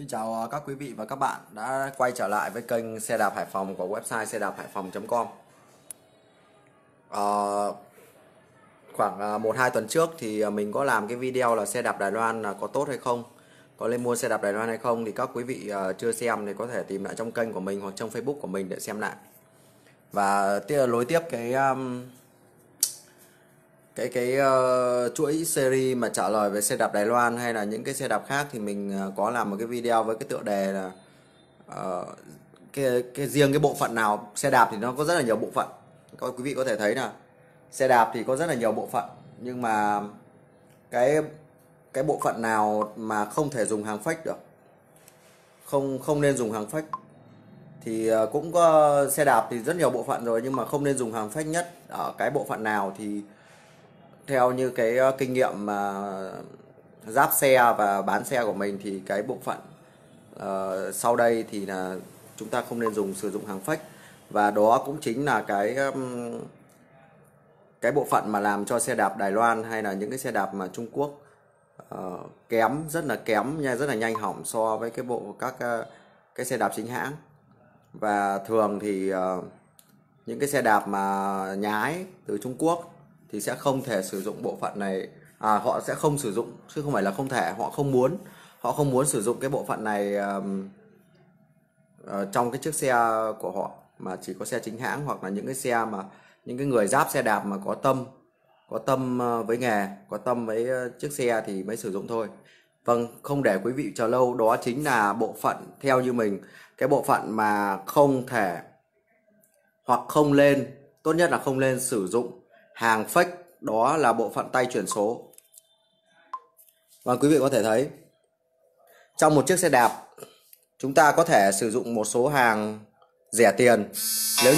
Xin chào các quý vị và các bạn đã quay trở lại với kênh Xe Đạp Hải Phòng của website xe đạp hải phòng.com. Khoảng 1-2 tuần trước thì mình có làm cái video là xe đạp Đài Loan là có tốt hay không, có nên mua xe đạp Đài Loan hay không, thì các quý vị chưa xem thì có thể tìm lại trong kênh của mình hoặc trong Facebook của mình để xem lại. Và lối tiếp cái chuỗi series mà trả lời về xe đạp Đài Loan hay là những cái xe đạp khác thì mình có làm một cái video với cái tựa đề là riêng cái bộ phận nào. Xe đạp thì nó có rất là nhiều bộ phận, các quý vị có thể thấy là xe đạp thì có rất là nhiều bộ phận, nhưng mà cái bộ phận nào mà không thể dùng hàng fake được, không nên dùng hàng fake, thì cũng có xe đạp thì rất nhiều bộ phận rồi, nhưng mà không nên dùng hàng fake nhất ở cái bộ phận nào. Thì theo như cái kinh nghiệm ráp xe và bán xe của mình thì cái bộ phận sau đây thì là chúng ta không nên sử dụng hàng fake, và đó cũng chính là cái bộ phận mà làm cho xe đạp Đài Loan hay là những cái xe đạp mà Trung Quốc kém, rất là kém nha, rất là nhanh hỏng so với cái bộ cái xe đạp chính hãng. Và thường thì những cái xe đạp mà nhái từ Trung Quốc thì sẽ không thể sử dụng bộ phận này, họ sẽ không sử dụng, chứ không phải là không thể, họ không muốn sử dụng cái bộ phận này trong cái chiếc xe của họ, mà chỉ có xe chính hãng hoặc là những cái xe mà những cái người ráp xe đạp mà có tâm với nghề, có tâm với chiếc xe thì mới sử dụng thôi. Vâng, không để quý vị chờ lâu, đó chính là bộ phận theo như mình, cái bộ phận mà không thể hoặc không lên, tốt nhất là không lên sử dụng hàng fake, đó là bộ phận tay chuyển số. Và quý vị có thể thấy trong một chiếc xe đạp chúng ta có thể sử dụng một số hàng rẻ tiền, nếu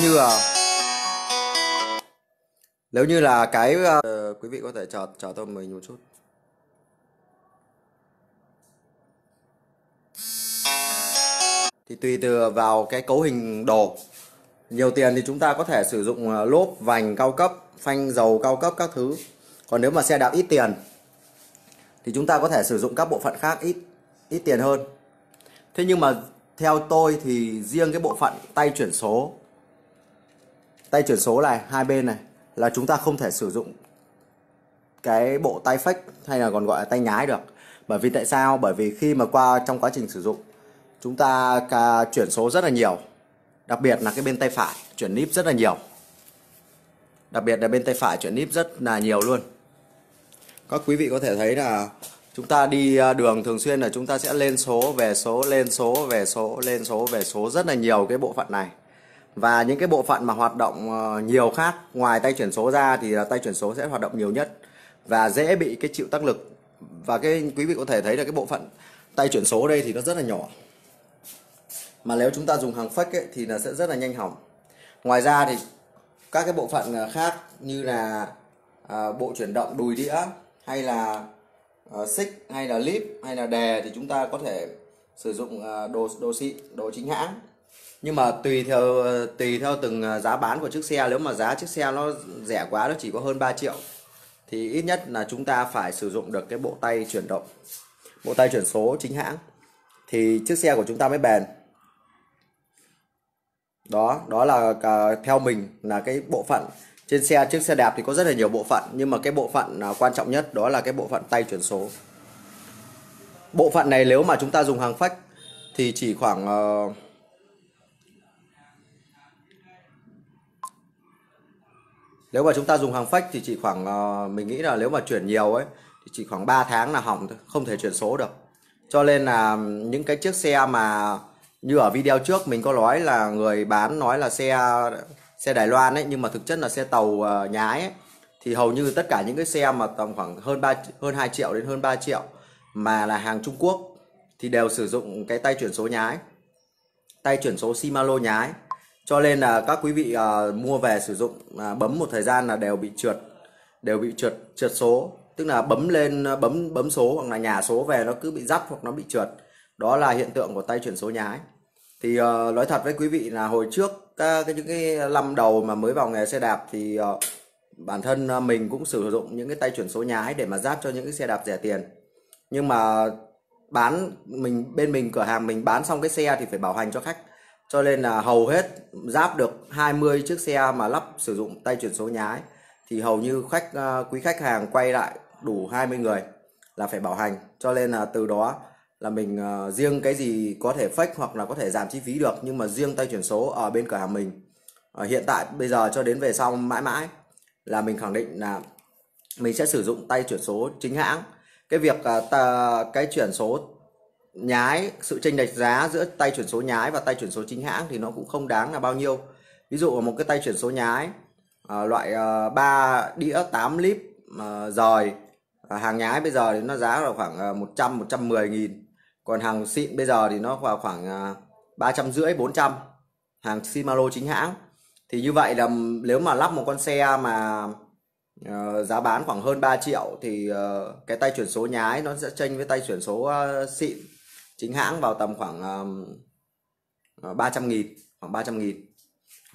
như là cái quý vị có thể chờ tôi mình một chút. Thì tùy từ vào cái cấu hình đồ nhiều tiền thì chúng ta có thể sử dụng lốp vành cao cấp, phanh dầu cao cấp các thứ. Còn nếu mà xe đạp ít tiền thì chúng ta có thể sử dụng các bộ phận khác ít tiền hơn. Thế nhưng mà theo tôi thì riêng cái bộ phận tay chuyển số này, hai bên này, là chúng ta không thể sử dụng cái bộ tay fake hay là còn gọi là tay nhái được. Bởi vì tại sao? Bởi vì khi mà trong quá trình sử dụng chúng ta chuyển số rất là nhiều, đặc biệt là cái bên tay phải chuyển níp rất là nhiều. Luôn. Các quý vị có thể thấy là chúng ta đi đường thường xuyên là chúng ta sẽ lên số, về số, lên số, về số, lên số, về số, rất là nhiều cái bộ phận này. Và những cái bộ phận mà hoạt động nhiều khác ngoài tay chuyển số ra thì là tay chuyển số sẽ hoạt động nhiều nhất và dễ bị cái chịu tác lực. Và cái quý vị có thể thấy là cái bộ phận tay chuyển số đây thì nó rất là nhỏ, mà nếu chúng ta dùng hàng fake ấy, thì nó sẽ rất là nhanh hỏng. Ngoài ra thì các cái bộ phận khác như là bộ chuyển động đùi đĩa hay là xích hay là líp hay là đè thì chúng ta có thể sử dụng đồ xịn, đồ chính hãng. Nhưng mà tùy theo từng giá bán của chiếc xe, nếu mà giá chiếc xe nó rẻ quá, nó chỉ có hơn 3 triệu thì ít nhất là chúng ta phải sử dụng được cái bộ tay chuyển động, bộ tay chuyển số chính hãng thì chiếc xe của chúng ta mới bền. Đó là theo mình là cái bộ phận trên xe. Chiếc xe đạp thì có rất là nhiều bộ phận, nhưng mà cái bộ phận quan trọng nhất đó là cái bộ phận tay chuyển số. Bộ phận này nếu mà chúng ta dùng hàng fake thì chỉ khoảng mình nghĩ là nếu mà chuyển nhiều ấy thì chỉ khoảng 3 tháng là hỏng thôi, không thể chuyển số được. Cho nên là những cái chiếc xe mà như ở video trước mình có nói là người bán nói là xe Đài Loan ấy, nhưng mà thực chất là xe tàu nhái ấy, thì hầu như tất cả những cái xe mà tầm khoảng hơn 2 triệu đến hơn 3 triệu mà là hàng Trung Quốc thì đều sử dụng cái tay chuyển số nhái, tay chuyển số Shimano nhái. Cho nên là các quý vị mua về sử dụng bấm một thời gian là đều bị trượt số, tức là bấm số hoặc là nhả số về nó cứ bị rắc hoặc nó bị trượt. Đó là hiện tượng của tay chuyển số nhái. Thì nói thật với quý vị là hồi trước những cái năm đầu mà mới vào nghề xe đạp thì bản thân mình cũng sử dụng những cái tay chuyển số nhái để mà ráp cho những cái xe đạp rẻ tiền. Nhưng mà bán bên mình cửa hàng mình bán xong cái xe thì phải bảo hành cho khách, cho nên là hầu hết ráp được 20 chiếc xe mà lắp sử dụng tay chuyển số nhái thì hầu như quý khách hàng quay lại đủ 20 người là phải bảo hành, cho nên là từ đó là mình riêng cái gì có thể fake hoặc là có thể giảm chi phí được, nhưng mà riêng tay chuyển số ở bên cửa hàng mình hiện tại bây giờ cho đến về sau mãi mãi là mình khẳng định là mình sẽ sử dụng tay chuyển số chính hãng. Cái việc cái chuyển số nhái, sự chênh lệch giá giữa tay chuyển số nhái và tay chuyển số chính hãng thì nó cũng không đáng là bao nhiêu. Ví dụ một cái tay chuyển số nhái loại 3 đĩa 8 lít rời, hàng nhái bây giờ thì nó giá là khoảng 100-110 nghìn, còn hàng xịn bây giờ thì nó vào khoảng 350-400, hàng Shimano chính hãng. Thì như vậy là nếu mà lắp một con xe mà giá bán khoảng hơn 3 triệu thì cái tay chuyển số nhái nó sẽ chênh với tay chuyển số xịn chính hãng vào tầm khoảng 300 nghìn, khoảng 300 nghìn.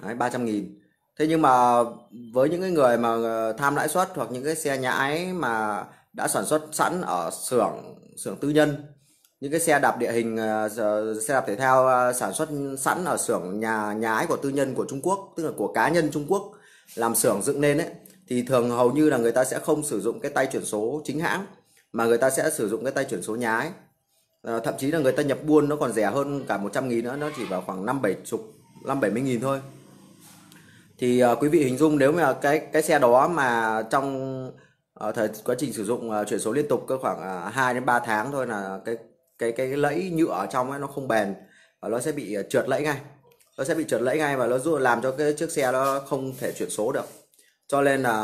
Đấy, 300 nghìn. Thế nhưng mà với những cái người mà tham lãi suất hoặc những cái xe nhái mà đã sản xuất sẵn ở xưởng tư nhân, những cái xe đạp địa hình, xe đạp thể thao sản xuất sẵn ở xưởng nhái của tư nhân của Trung Quốc, tức là của cá nhân Trung Quốc làm xưởng dựng lên ấy, thì thường hầu như là người ta sẽ không sử dụng cái tay chuyển số chính hãng mà người ta sẽ sử dụng cái tay chuyển số nhái. Thậm chí là người ta nhập buôn nó còn rẻ hơn cả 100 nghìn nữa, nó chỉ vào khoảng 5-70 nghìn thôi. Thì quý vị hình dung nếu mà cái xe đó mà trong quá trình sử dụng chuyển số liên tục có khoảng 2-3 tháng thôi là cái lẫy nhựa ở trong ấy nó không bền và nó sẽ bị trượt lẫy ngay. Nó sẽ bị trượt lẫy ngay và nó làm cho cái chiếc xe nó không thể chuyển số được. Cho nên là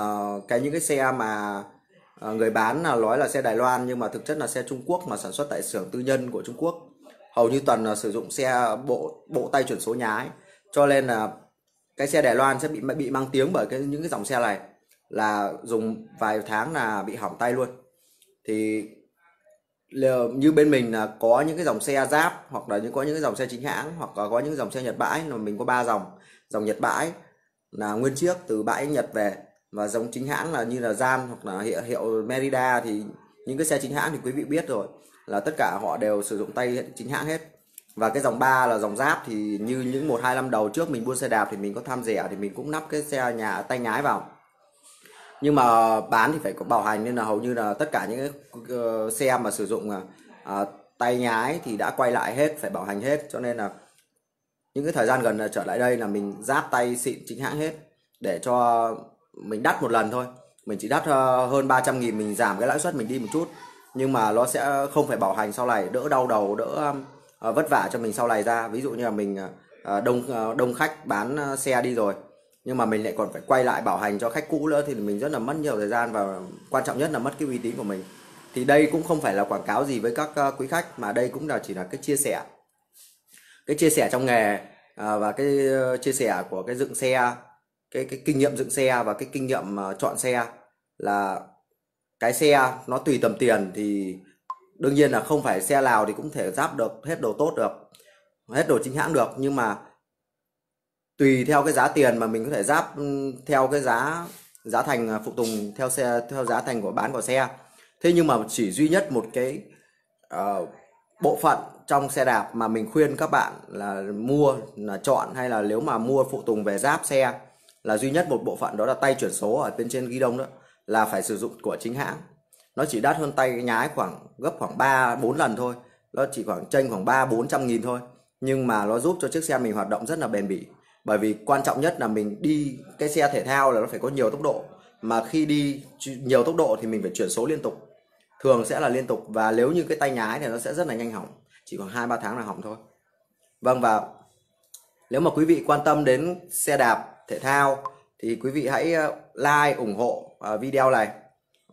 những cái xe mà người bán là nói là xe Đài Loan nhưng mà thực chất là xe Trung Quốc mà sản xuất tại xưởng tư nhân của Trung Quốc, hầu như toàn là sử dụng xe bộ tay chuyển số nhái. Cho nên là cái xe Đài Loan sẽ bị mang tiếng bởi những cái dòng xe này là dùng vài tháng là bị hỏng tay luôn. Thì như bên mình là có những cái dòng xe giáp hoặc là có những cái dòng xe chính hãng hoặc là có những dòng xe Nhật bãi, mà mình có 3 dòng Nhật bãi là nguyên chiếc từ bãi Nhật về, và dòng chính hãng là như là Gian hoặc là hiệu Merida. Thì những cái xe chính hãng thì quý vị biết rồi là tất cả họ đều sử dụng tay chính hãng hết. Và cái dòng 3 là dòng giáp thì như những 1-2 năm đầu trước mình buôn xe đạp thì mình có tham rẻ thì mình cũng nắp cái xe tay nhái vào, nhưng mà bán thì phải có bảo hành, nên là hầu như là tất cả những cái xe mà sử dụng tay nhái thì đã quay lại hết, phải bảo hành hết. Cho nên là những cái thời gian gần trở lại đây là mình ráp tay xịn chính hãng hết, để cho mình đắt một lần thôi, mình chỉ đắt hơn 300 nghìn, mình giảm cái lãi suất mình đi một chút, nhưng mà nó sẽ không phải bảo hành sau này, đỡ đau đầu, đỡ vất vả cho mình sau này ra. Ví dụ như là mình đông khách bán xe đi rồi nhưng mà mình lại còn phải quay lại bảo hành cho khách cũ nữa thì mình rất là mất nhiều thời gian, và quan trọng nhất là mất cái uy tín của mình. Thì đây cũng không phải là quảng cáo gì với các quý khách, mà đây cũng là chỉ là cái chia sẻ trong nghề và cái chia sẻ của cái dựng xe, cái kinh nghiệm dựng xe và cái kinh nghiệm chọn xe. Là cái xe nó tùy tầm tiền thì đương nhiên là không phải xe nào thì cũng thể ráp được hết đồ tốt được, hết đồ chính hãng được, nhưng mà tùy theo cái giá tiền mà mình có thể ráp theo cái giá thành phụ tùng theo giá thành của xe. Thế nhưng mà chỉ duy nhất một cái bộ phận trong xe đạp mà mình khuyên các bạn là mua, là chọn, hay là nếu mà mua phụ tùng về ráp xe, là duy nhất một bộ phận đó là tay chuyển số ở bên trên ghi đông đó, là phải sử dụng của chính hãng. Nó chỉ đắt hơn tay nhái gấp khoảng 3-4 lần thôi, nó chỉ chênh khoảng 300-400 nghìn thôi, nhưng mà nó giúp cho chiếc xe mình hoạt động rất là bền bỉ. Bởi vì quan trọng nhất là mình đi cái xe thể thao là nó phải có nhiều tốc độ, mà khi đi nhiều tốc độ thì mình phải chuyển số liên tục, thường sẽ là liên tục. Và nếu như cái tay nhái thì nó sẽ rất là nhanh hỏng, chỉ khoảng 2-3 tháng là hỏng thôi. Vâng, và nếu mà quý vị quan tâm đến xe đạp thể thao thì quý vị hãy like ủng hộ video này.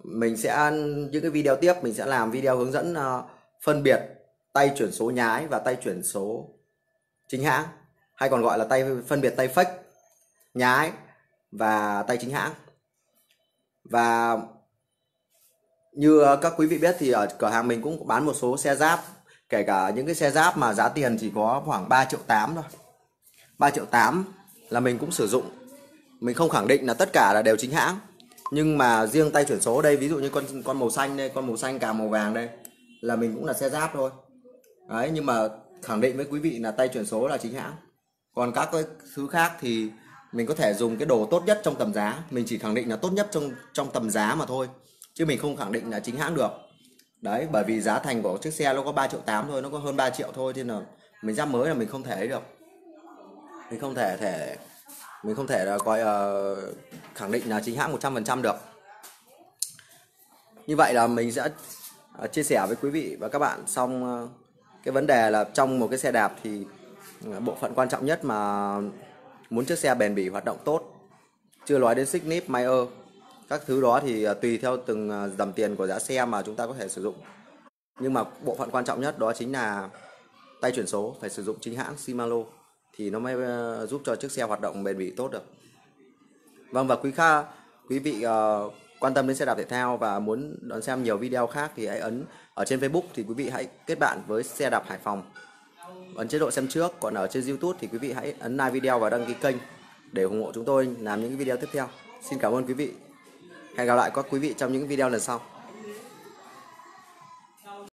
Mình sẽ những cái video tiếp mình sẽ làm video hướng dẫn phân biệt tay chuyển số nhái và tay chuyển số chính hãng, hay còn gọi là phân biệt tay fake nhái và tay chính hãng. Và như các quý vị biết thì ở cửa hàng mình cũng bán một số xe giáp, kể cả những cái xe giáp mà giá tiền chỉ có khoảng 3,8 triệu thôi. 3,8 triệu là mình cũng sử dụng. Mình không khẳng định là tất cả là đều chính hãng, nhưng mà riêng tay chuyển số đây, ví dụ như con màu xanh đây, con màu xanh cà màu vàng đây là mình cũng là xe giáp thôi. Đấy, nhưng mà khẳng định với quý vị là tay chuyển số là chính hãng. Còn các cái thứ khác thì mình có thể dùng cái đồ tốt nhất trong tầm giá. Mình chỉ khẳng định là tốt nhất trong tầm giá mà thôi, chứ mình không khẳng định là chính hãng được. Đấy, bởi vì giá thành của chiếc xe nó có 3,8 triệu thôi, nó có hơn 3 triệu thôi, nên là mình giáp mới là mình không thể ấy được. Mình không thể là coi khẳng định là chính hãng 100% được. Như vậy là mình sẽ chia sẻ với quý vị và các bạn xong cái vấn đề là trong một cái xe đạp thì bộ phận quan trọng nhất mà muốn chiếc xe bền bỉ hoạt động tốt, chưa nói đến xích níp, mai ơ, các thứ đó thì tùy theo từng dòng tiền của giá xe mà chúng ta có thể sử dụng. Nhưng mà bộ phận quan trọng nhất đó chính là tay chuyển số phải sử dụng chính hãng Shimano thì nó mới giúp cho chiếc xe hoạt động bền bỉ tốt được. Vâng, và quý vị quan tâm đến xe đạp thể thao và muốn đón xem nhiều video khác thì hãy ấn ở trên Facebook thì quý vị hãy kết bạn với Xe Đạp Hải Phòng, ấn chế độ xem trước. Còn ở trên YouTube thì quý vị hãy ấn like video và đăng ký kênh để ủng hộ chúng tôi làm những video tiếp theo. Xin cảm ơn quý vị. Hẹn gặp lại các quý vị trong những video lần sau.